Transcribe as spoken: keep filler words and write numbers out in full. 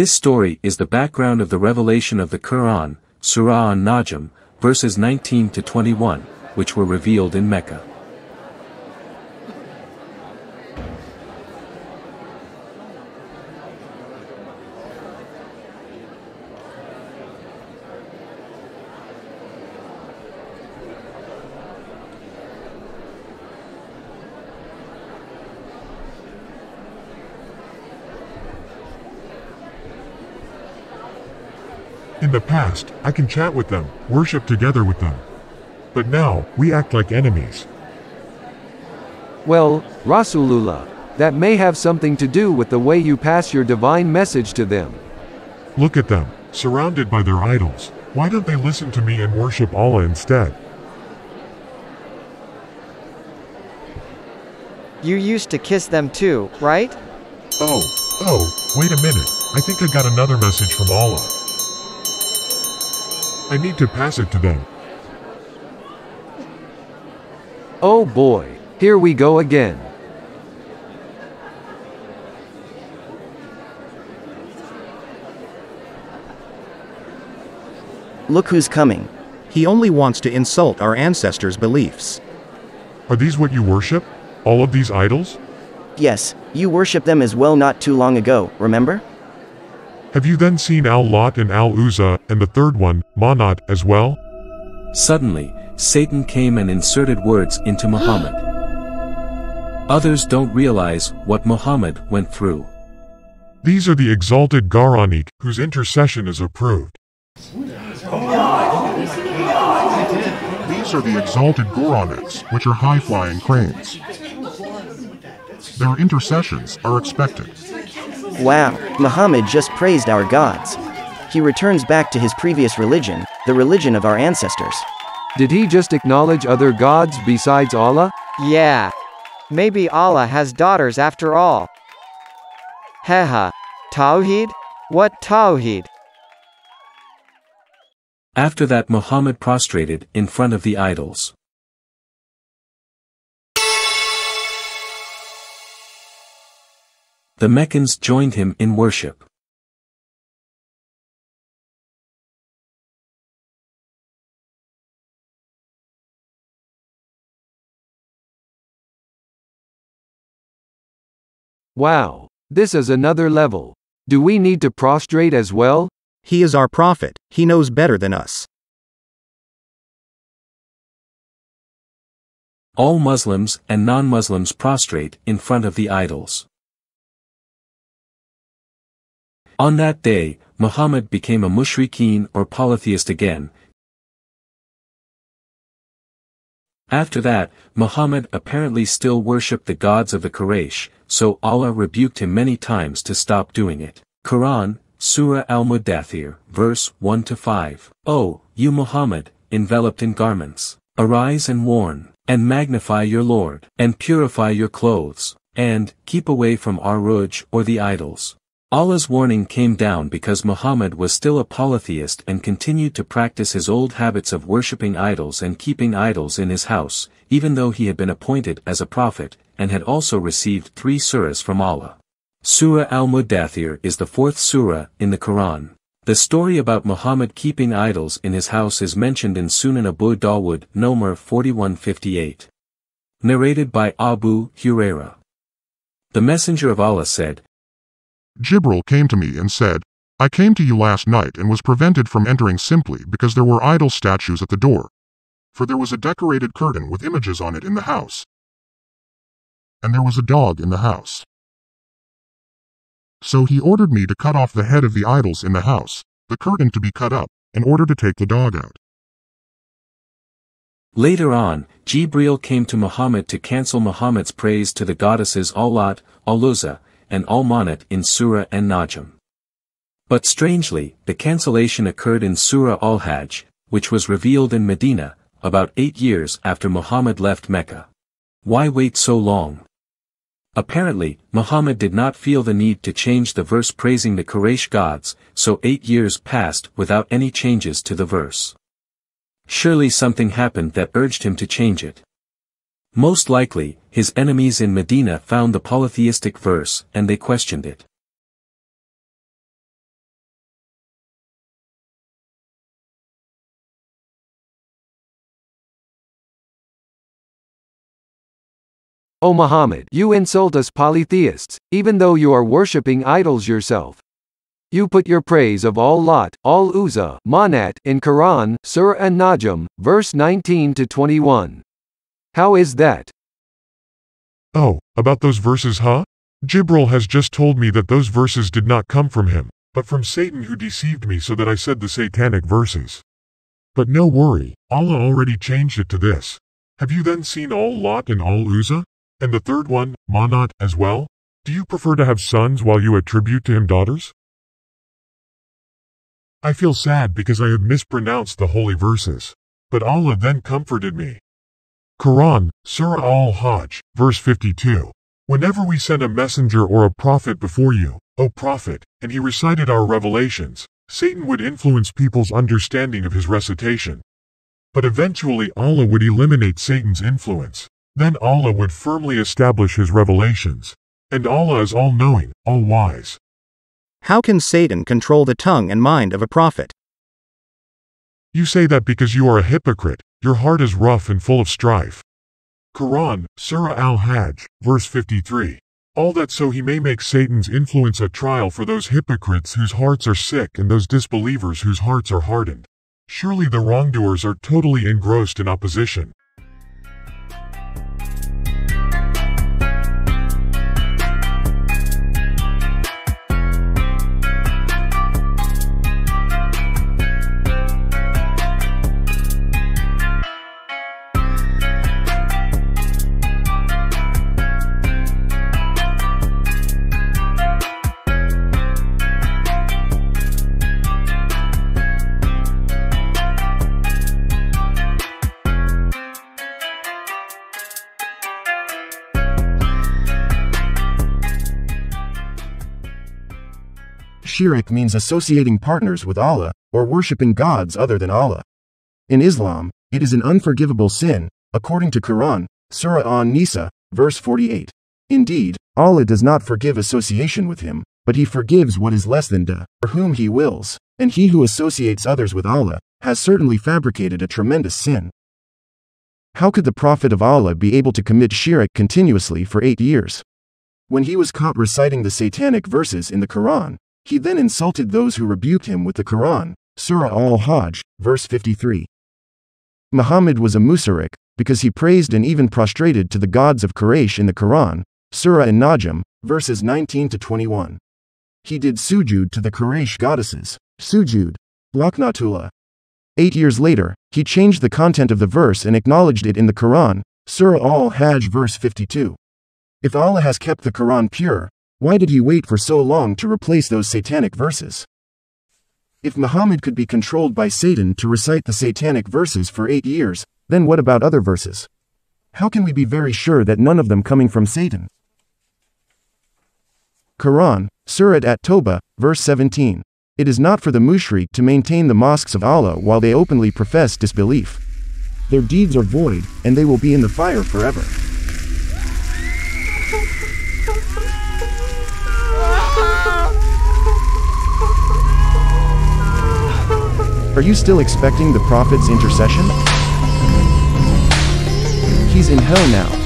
This story is the background of the revelation of the Quran, Surah An-Najm, verses nineteen to twenty-one, which were revealed in Mecca. In the past, I can chat with them, worship together with them. But now, we act like enemies. Well, Rasulullah, that may have something to do with the way you pass your divine message to them. Look at them, surrounded by their idols. Why don't they listen to me and worship Allah instead? You used to kiss them too, right? Oh, oh, wait a minute. I think I got another message from Allah. I need to pass it to them. Oh boy, here we go again. Look who's coming. He only wants to insult our ancestors' beliefs. Are these what you worship? All of these idols? Yes, you worship them as well not too long ago, remember? Have you then seen Al-Lat and Al-Uzza, and the third one, Manat, as well? Suddenly, Satan came and inserted words into Muhammad. Others don't realize what Muhammad went through. These are the exalted Gharaniq, whose intercession is approved. These are the exalted Gharaniqs, which are high-flying cranes. Their intercessions are expected. Wow, Muhammad just praised our gods. He returns back to his previous religion, the religion of our ancestors. Did he just acknowledge other gods besides Allah? Yeah. Maybe Allah has daughters after all. Hehe. Tawhid? What Tawhid? After that, Muhammad prostrated in front of the idols. The Meccans joined him in worship. Wow! This is another level. Do we need to prostrate as well? He is our prophet, he knows better than us. All Muslims and non-Muslims prostrate in front of the idols. On that day, Muhammad became a mushrikeen or polytheist again. After that, Muhammad apparently still worshipped the gods of the Quraysh, so Allah rebuked him many times to stop doing it. Quran, Surah al muddathir, verse one to five. O, you Muhammad, enveloped in garments, arise and warn, and magnify your Lord, and purify your clothes, and keep away from Ar-Ruj or the idols. Allah's warning came down because Muhammad was still a polytheist and continued to practice his old habits of worshipping idols and keeping idols in his house, even though he had been appointed as a prophet, and had also received three surahs from Allah. Surah Al-Muddathir is the fourth surah in the Quran. The story about Muhammad keeping idols in his house is mentioned in Sunan Abu Dawud, number forty-one fifty-eight. Narrated by Abu Hurairah. The Messenger of Allah said, Jibril came to me and said, I came to you last night and was prevented from entering simply because there were idol statues at the door. For there was a decorated curtain with images on it in the house. And there was a dog in the house. So he ordered me to cut off the head of the idols in the house, the curtain to be cut up, in order to take the dog out. Later on, Jibril came to Muhammad to cancel Muhammad's praise to the goddesses Al-Lat, Al-Uzza, and Al-Manat in Surah An-Najm. But strangely, the cancellation occurred in Surah Al-Hajj, which was revealed in Medina, about eight years after Muhammad left Mecca. Why wait so long? Apparently, Muhammad did not feel the need to change the verse praising the Quraysh gods, so eight years passed without any changes to the verse. Surely something happened that urged him to change it. Most likely, his enemies in Medina found the polytheistic verse and they questioned it. O Muhammad, you insult us polytheists, even though you are worshipping idols yourself. You put your praise of Al-Lat, Al-Uzza, Manat, in Quran, Surah An-Najm, verse nineteen to twenty-one. How is that? Oh, about those verses, huh? Jibril has just told me that those verses did not come from him, but from Satan who deceived me so that I said the satanic verses. But no worry, Allah already changed it to this. Have you then seen Al-Lat and Al-Uzza? And the third one, Manat, as well? Do you prefer to have sons while you attribute to him daughters? I feel sad because I have mispronounced the holy verses. But Allah then comforted me. Quran, Surah Al-Hajj, verse fifty-two. Whenever we sent a messenger or a prophet before you, O prophet, and he recited our revelations, Satan would influence people's understanding of his recitation. But eventually Allah would eliminate Satan's influence. Then Allah would firmly establish his revelations. And Allah is all-knowing, all-wise. How can Satan control the tongue and mind of a prophet? You say that because you are a hypocrite, your heart is rough and full of strife. Quran, Surah Al-Hajj, verse fifty-three. All that so he may make Satan's influence a trial for those hypocrites whose hearts are sick and those disbelievers whose hearts are hardened. Surely the wrongdoers are totally engrossed in opposition. Shirk means associating partners with Allah, or worshipping gods other than Allah. In Islam, it is an unforgivable sin, according to Quran, Surah An-Nisa, verse forty-eight. Indeed, Allah does not forgive association with him, but he forgives what is less than due, for whom he wills, and he who associates others with Allah, has certainly fabricated a tremendous sin. How could the Prophet of Allah be able to commit shirk continuously for eight years? When he was caught reciting the satanic verses in the Quran, he then insulted those who rebuked him with the Quran, Surah Al-Hajj, verse fifty-three. Muhammad was a Mushrik, because he praised and even prostrated to the gods of Quraysh in the Quran, Surah An-Najm, verses nineteen to twenty-one. He did sujood to the Quraysh goddesses, sujood, Laknatullah. Eight years later, he changed the content of the verse and acknowledged it in the Quran, Surah Al-Hajj, verse fifty-two. If Allah has kept the Quran pure, why did he wait for so long to replace those satanic verses? If Muhammad could be controlled by Satan to recite the satanic verses for eight years, then what about other verses? How can we be very sure that none of them coming from Satan? Quran, Surat At-Tobah, verse seventeen. It is not for the Mushrik to maintain the mosques of Allah while they openly profess disbelief. Their deeds are void, and they will be in the fire forever. Are you still expecting the Prophet's intercession? He's in hell now.